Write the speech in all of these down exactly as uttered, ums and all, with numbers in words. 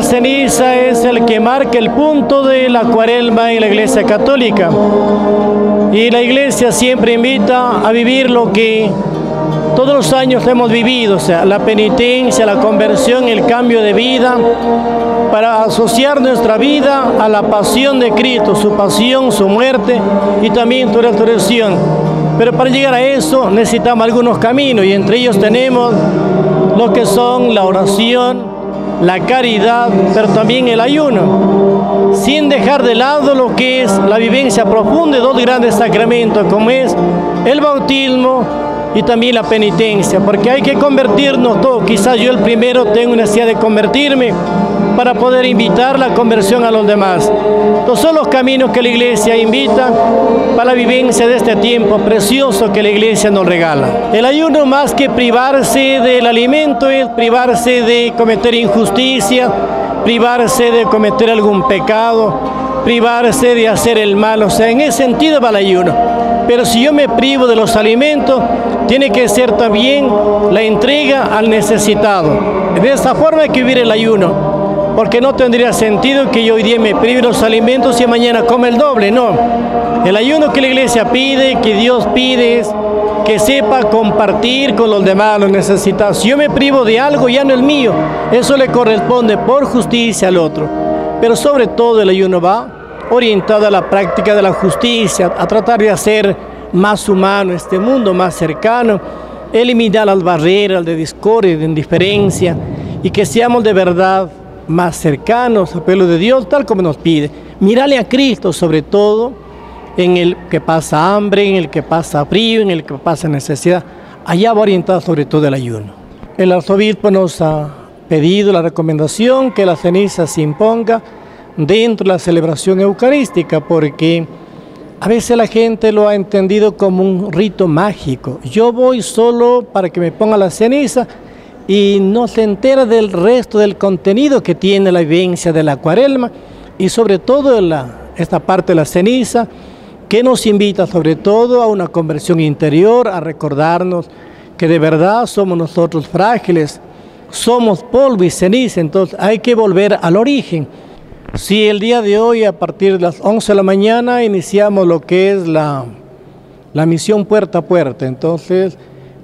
la ceniza es el que marca el punto de la Cuaresma en la Iglesia Católica. Y la Iglesia siempre invita a vivir lo que todos los años hemos vivido, o sea, la penitencia, la conversión, el cambio de vida, para asociar nuestra vida a la pasión de Cristo, su pasión, su muerte y también su resurrección. Pero para llegar a eso necesitamos algunos caminos, y entre ellos tenemos lo que son la oración, la caridad, pero también el ayuno, sin dejar de lado lo que es la vivencia profunda de dos grandes sacramentos, como es el bautismo y también la penitencia, porque hay que convertirnos todos. Quizás yo el primero tengo necesidad de convertirme para poder invitar la conversión a los demás. Entonces son los caminos que la Iglesia invita para la vivencia de este tiempo precioso que la Iglesia nos regala. El ayuno, más que privarse del alimento, es privarse de cometer injusticia, privarse de cometer algún pecado, privarse de hacer el mal, o sea, en ese sentido va el ayuno. Pero si yo me privo de los alimentos, tiene que ser también la entrega al necesitado. De esa forma hay que vivir el ayuno, porque no tendría sentido que yo hoy día me prive de los alimentos y mañana come el doble, no. El ayuno que la Iglesia pide, que Dios pide, es que sepa compartir con los demás, los necesitados. Si yo me privo de algo, ya no es mío, eso le corresponde por justicia al otro. Pero sobre todo el ayuno va orientado a la práctica de la justicia, a tratar de hacer más humano este mundo, más cercano, eliminar las barreras de discordia, de indiferencia, y que seamos de verdad más cercanos al pueblo de Dios, tal como nos pide. Mírale a Cristo, sobre todo en el que pasa hambre, en el que pasa frío, en el que pasa necesidad. Allá va orientado sobre todo el ayuno. El arzobispo nos ha pedido la recomendación que la ceniza se imponga dentro de la celebración eucarística, porque a veces la gente lo ha entendido como un rito mágico. Yo voy solo para que me ponga la ceniza y no se entera del resto del contenido que tiene la vivencia de la Cuaresma, y sobre todo la, esta parte de la ceniza, que nos invita sobre todo a una conversión interior, a recordarnos que de verdad somos nosotros frágiles, somos polvo y ceniza, entonces hay que volver al origen. Sí, el día de hoy a partir de las once de la mañana iniciamos lo que es la, la misión puerta a puerta. Entonces,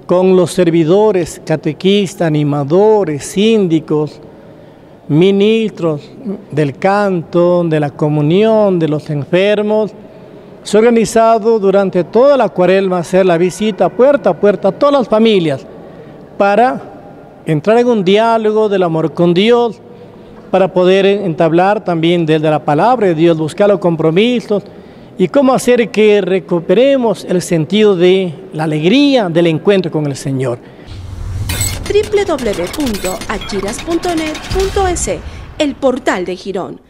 con los servidores, catequistas, animadores, síndicos, ministros del canto, de la comunión, de los enfermos, se ha organizado durante toda la Cuaresma hacer la visita puerta a puerta a todas las familias para entrar en un diálogo del amor con Dios, para poder entablar también desde la palabra de Dios, buscar los compromisos y cómo hacer que recuperemos el sentido de la alegría del encuentro con el Señor. doble u doble u doble u punto achiras punto net punto e c, el portal de Girón.